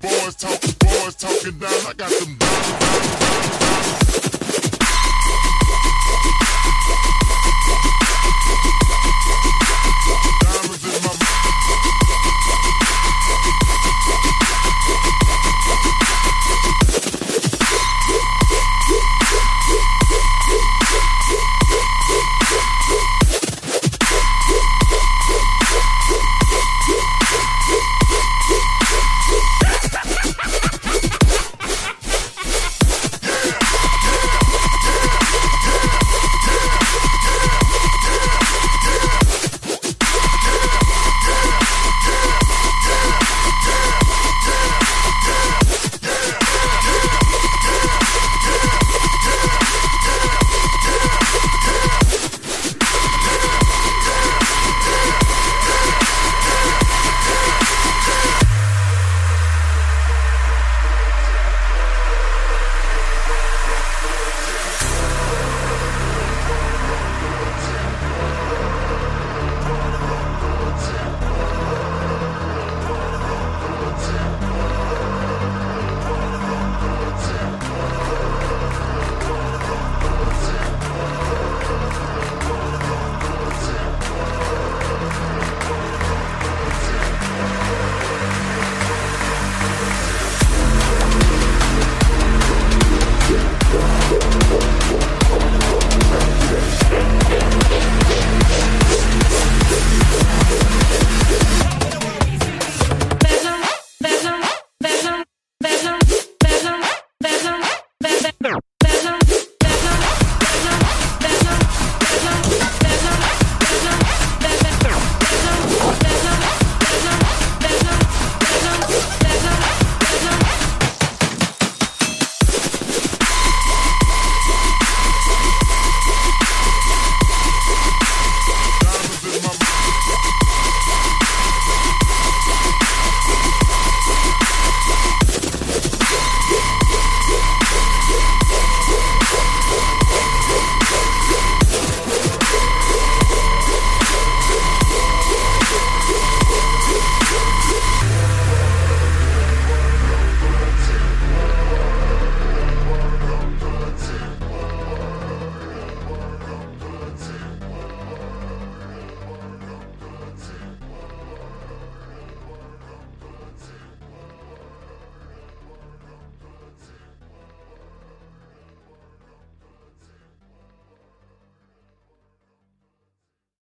Boys talking down, I got some diamonds in my mouth.